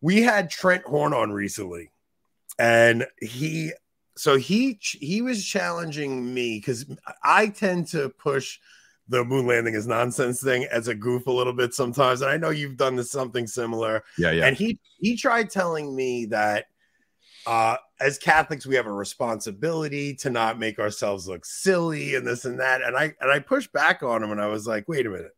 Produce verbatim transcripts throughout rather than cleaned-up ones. We had Trent Horn on recently, and he, so he, he was challenging me because I tend to push the moon landing is nonsense thing as a goof a little bit sometimes. And I know you've done this, something similar. Yeah, yeah. And he, he tried telling me that uh, as Catholics, we have a responsibility to not make ourselves look silly and this and that. And I, and I pushed back on him, and I was like, wait a minute.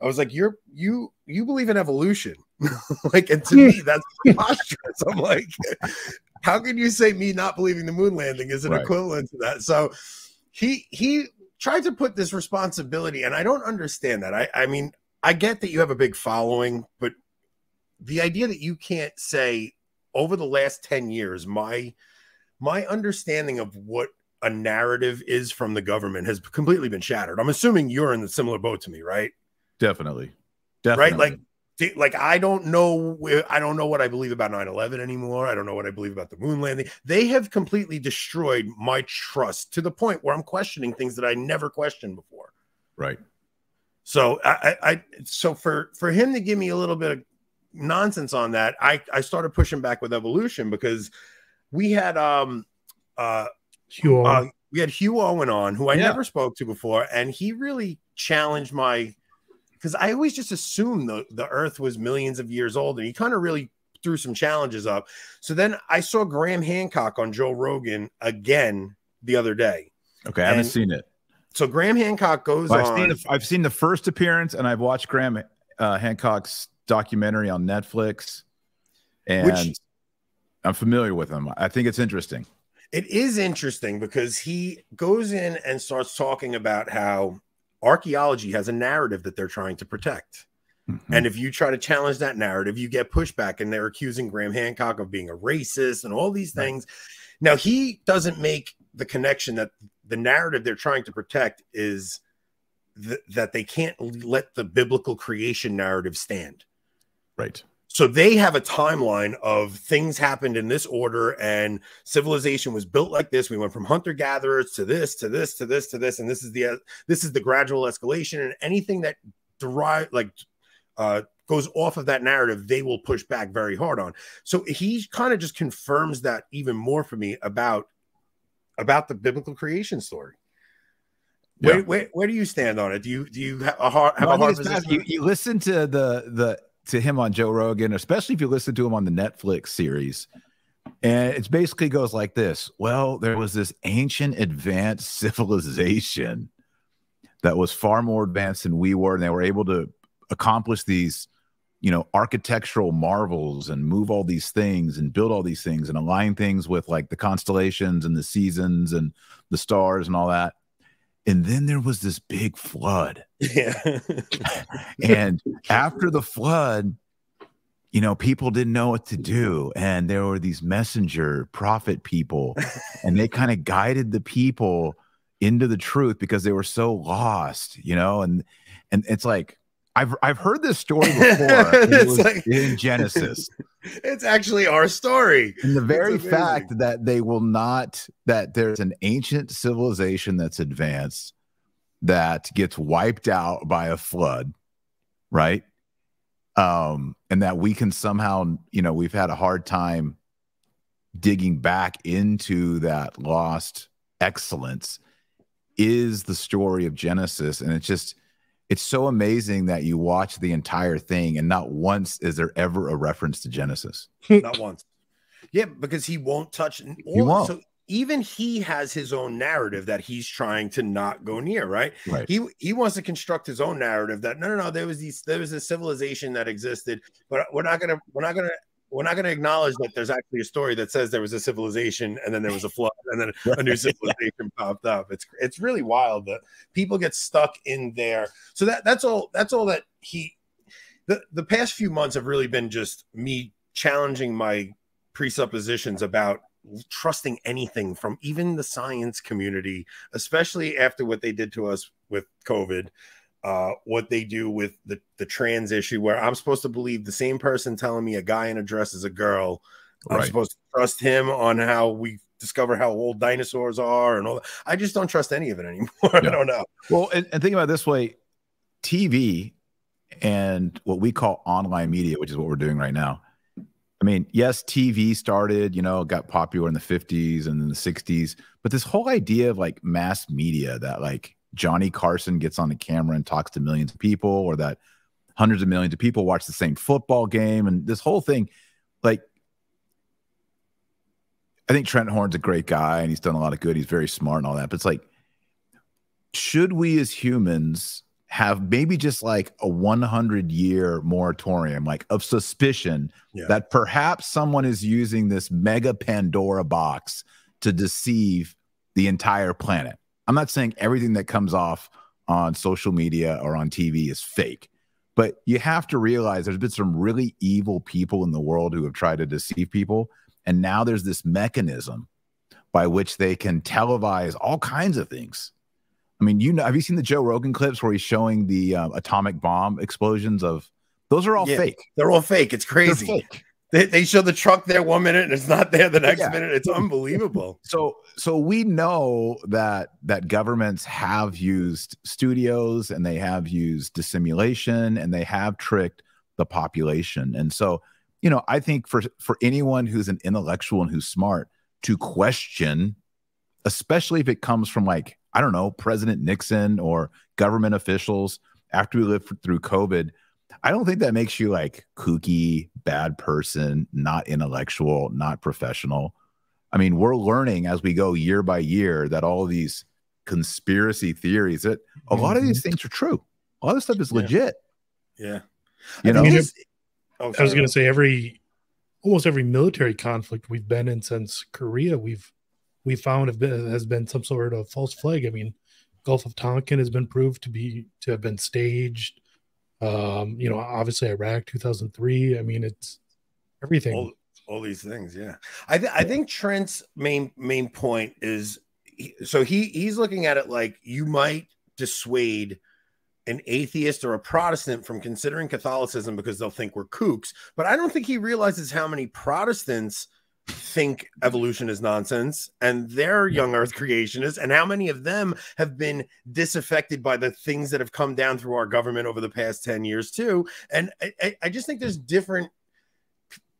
I was like, you're, you, you believe in evolution. Like, and to me, that's preposterous. I'm like, how can you say me not believing the moon landing is an right. equivalent to that? So he, he tried to put this responsibility, and I don't understand that. I, I mean, I get that you have a big following, but the idea that you can't say over the last ten years, my, my understanding of what a narrative is from the government has completely been shattered. I'm assuming you're in a similar boat to me, right? Definitely. Definitely. Right? Like, like I don't know. I don't know what I believe about nine eleven anymore. I don't know what I believe about the moon landing. They have completely destroyed my trust to the point where I'm questioning things that I never questioned before. Right. So I, I, I so for, for him to give me a little bit of nonsense on that, I, I started pushing back with evolution, because we had, um, uh, Hugh Owen. Uh, we had Hugh Owen on, who I yeah. never spoke to before. And he really challenged my, because I always just assumed the, the earth was millions of years old, and he kind of really threw some challenges up. So then I saw Graham Hancock on Joe Rogan again the other day. Okay. I and haven't seen it. So Graham Hancock goes well, I've on. Seen the, I've seen the first appearance, and I've watched Graham uh, Hancock's documentary on Netflix, and which, I'm familiar with him. I think it's interesting. It is interesting, because he goes in and starts talking about how archaeology has a narrative that they're trying to protect. Mm-hmm. And if you try to challenge that narrative, you get pushback, and they're accusing Graham Hancock of being a racist and all these things. Right. Now, he doesn't make the connection that the narrative they're trying to protect is th that they can't let the biblical creation narrative stand. Right. So they have a timeline of things happened in this order, and civilization was built like this. We went from hunter gatherers to this, to this, to this, to this. And this is the, uh, this is the gradual escalation, and anything that derive like, uh, goes off of that narrative, they will push back very hard on. So he kind of just confirms that even more for me about, about the biblical creation story. Yeah. Where, where, where do you stand on it? Do you, do you have a hard, have no, a hard position? You, you listen to the, the, to him on Joe Rogan, especially if you listen to him on the Netflix series. And it basically goes like this. Well, there was this ancient advanced civilization that was far more advanced than we were, and they were able to accomplish these, you know, architectural marvels and move all these things and build all these things and align things with like the constellations and the seasons and the stars and all that. And then there was this big flood. Yeah. And after the flood, you know, people didn't know what to do. And there were these messenger prophet people, and they kind of guided the people into the truth because they were so lost, you know, and, and it's like, I've, I've heard this story before. It was like, in Genesis. It's actually our story. And the very fact that they will not, that there's an ancient civilization that's advanced that gets wiped out by a flood, right? Um, and that we can somehow, you know, we've had a hard time digging back into that lost excellence is the story of Genesis. And it's just, it's so amazing that you watch the entire thing, and not once is there ever a reference to Genesis. Not once. Yeah, because he won't touch. He won't. So even he has his own narrative that he's trying to not go near, right? Right. He he wants to construct his own narrative that no, no, no. There was these. There was a civilization that existed, but we're not gonna. We're not gonna. We're not gonna acknowledge that there's actually a story that says there was a civilization, and then there was a flood, and then a new civilization popped up. It's it's really wild that people get stuck in there. So that that's all that's all that he the, the past few months have really been just me challenging my presuppositions about trusting anything from even the science community, especially after what they did to us with COVID. Uh, what they do with the, the trans issue, where I'm supposed to believe the same person telling me a guy in a dress is a girl. Right. I'm supposed to trust him on how we discover how old dinosaurs are and all that. I just don't trust any of it anymore. No. I don't know. Well, and, and think about it this way. T V and what we call online media, which is what we're doing right now, mean, yes, T V started, you know, got popular in the fifties and then the sixties, but this whole idea of like mass media that like Johnny Carson gets on the camera and talks to millions of people, or that hundreds of millions of people watch the same football game, and this whole thing, like, I think Trent Horn's a great guy and he's done a lot of good. He's very smart and all that, but it's like, should we as humans have maybe just like a hundred year moratorium, like of suspicion yeah. that perhaps someone is using this mega Pandora box to deceive the entire planet? I'm not saying everything that comes off on social media or on T V is fake, but you have to realize there's been some really evil people in the world who have tried to deceive people. And now there's this mechanism by which they can televise all kinds of things. I mean, you know, have you seen the Joe Rogan clips where he's showing the uh, atomic bomb explosions? Of those are all yeah, fake. They're all fake. It's crazy. Fake. They, they show the truck there one minute and it's not there the next yeah. minute. It's unbelievable. So, so we know that that governments have used studios and they have used dissimulation and they have tricked the population. And so, you know, I think for for anyone who's an intellectual and who's smart to question, especially if it comes from like, I don't know, President Nixon or government officials after we lived through COVID, I don't think that makes you like kooky, bad person, not intellectual, not professional. I mean, we're learning as we go year by year that all of these conspiracy theories, that a mm-hmm. lot of these things are true. A lot of stuff is yeah. legit. Yeah. You I know, it, oh, I was going to say every, almost every military conflict we've been in since Korea, we've, we found have been, has been some sort of false flag. I mean, Gulf of Tonkin has been proved to be, to have been staged. Um, you know, obviously Iraq, two thousand three. I mean, it's everything. All, all these things, yeah. I, th I think Trent's main main point is, he, so he he's looking at it like you might dissuade an atheist or a Protestant from considering Catholicism because they'll think we're kooks. But I don't think he realizes how many Protestants think evolution is nonsense and they're young earth creationists, and how many of them have been disaffected by the things that have come down through our government over the past ten years too. And I, I just think there's different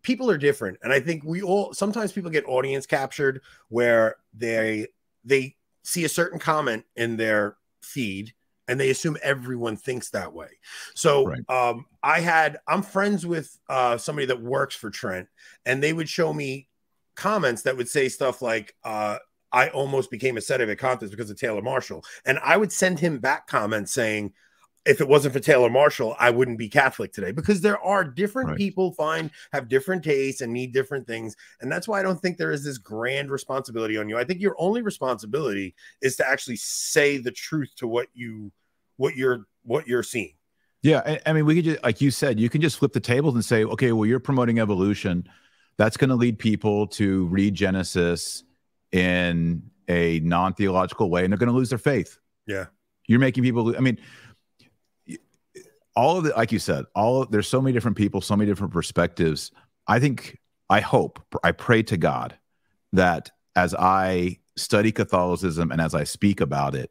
people are different, and I think we all sometimes people get audience captured where they they see a certain comment in their feed and they assume everyone thinks that way. So right. um, I had, I'm friends with uh, somebody that works for Trent, and they would show me comments that would say stuff like, uh, I almost became a set of a contest because of Taylor Marshall. And I would send him back comments saying, if it wasn't for Taylor Marshall, I wouldn't be Catholic today, because there are different right. people find have different tastes and need different things. And that's why I don't think there is this grand responsibility on you. I think your only responsibility is to actually say the truth to what you what you're what you're seeing. Yeah, I, I mean, we could just, like you said, you can just flip the tables and say, okay, well, you're promoting evolution. That's going to lead people to read Genesis in a non-theological way, and they're going to lose their faith. Yeah, you're making people. I mean, all of the, like you said, all of, there's so many different people, so many different perspectives. I think, I hope, I pray to God that as I study Catholicism and as I speak about it,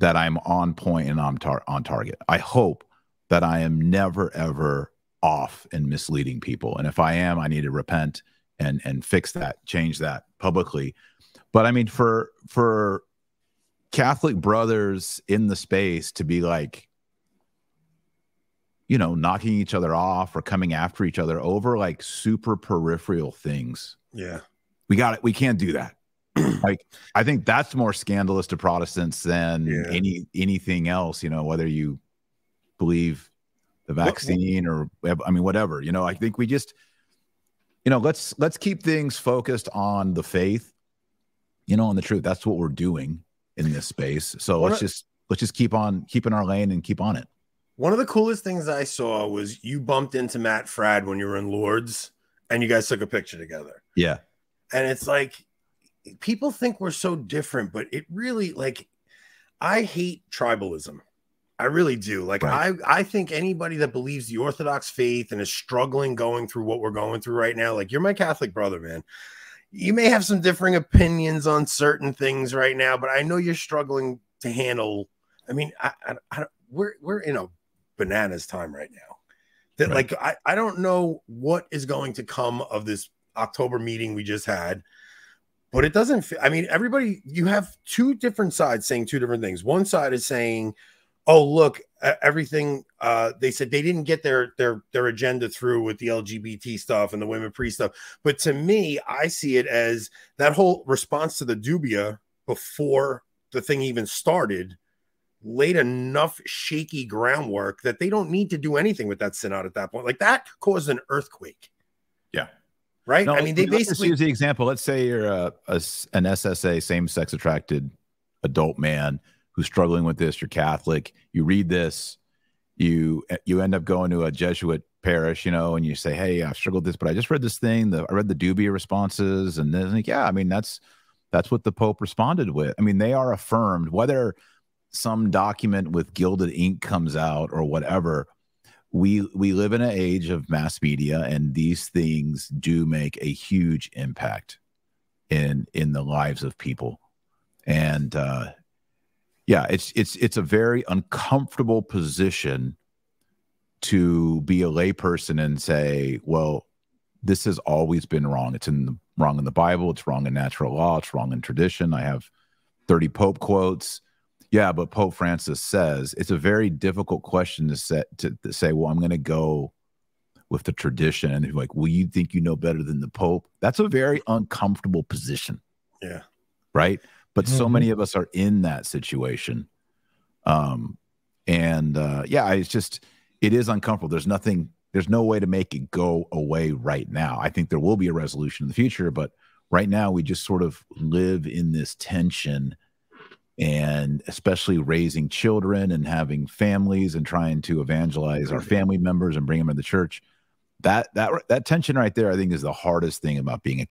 that I'm on point and I'm tar on target. I hope that I am never, ever off in misleading people. And if I am, I need to repent and, and fix that, change that publicly. But I mean, for, for Catholic brothers in the space to be like, you know, knocking each other off or coming after each other over like super peripheral things. Yeah. We got it. We can't do that. Like, I think that's more scandalous to Protestants than yeah. any anything else, you know, whether you believe the vaccine or, I mean, whatever, you know. I think we just, you know, let's let's keep things focused on the faith, you know, on the truth. That's what we're doing in this space. So let's just let's just keep on keeping our lane and keep on it. One of the coolest things I saw was you bumped into Matt Fradd when you were in Lourdes and you guys took a picture together. Yeah. And it's like, people think we're so different, but it really, like, I hate tribalism. I really do. Like, right. I, I think anybody that believes the Orthodox faith and is struggling going through what we're going through right now, like, you're my Catholic brother, man. You may have some differing opinions on certain things right now, but I know you're struggling to handle. I mean, I, I, I, we're, we're in a bananas time right now. that, right. like, I, I don't know what is going to come of this October meeting we just had, but it doesn't feel, I mean, everybody, you have two different sides saying two different things. One side is saying, oh, look, everything, uh, they said they didn't get their, their, their agenda through with the L G B T stuff and the women priest stuff. But to me, I see it as that whole response to the dubia before the thing even started laid enough shaky groundwork that they don't need to do anything with that synod at that point. Like, that caused an earthquake. Yeah. Right. No, I mean, they basically use the example. Let's say you're a, a, an S S A, same sex attracted adult man who's struggling with this. You're Catholic. You read this. You you end up going to a Jesuit parish, you know, and you say, "Hey, I've struggled with this, but I just read this thing. The, I read the dubia responses, and then like, yeah, I mean, that's that's what the Pope responded with. I mean, they are affirmed whether some document with gilded ink comes out or whatever." We, we live in an age of mass media, and these things do make a huge impact in, in the lives of people. And, uh, yeah, it's, it's, it's a very uncomfortable position to be a layperson and say, well, this has always been wrong. It's in the, wrong in the Bible. It's wrong in natural law. It's wrong in tradition. I have thirty Pope quotes. Yeah, but Pope Francis says. It's a very difficult question to set to, to say, well, I'm going to go with the tradition. And they're like, well, you think you know better than the Pope? That's a very uncomfortable position. Yeah. Right? But mm-hmm. so many of us are in that situation. Um, and, uh, yeah, it's just, it is uncomfortable. There's nothing, there's no way to make it go away right now. I think there will be a resolution in the future, but right now we just sort of live in this tension. And especially raising children and having families and trying to evangelize our family members and bring them to the church. That, that, that tension right there, I think, is the hardest thing about being a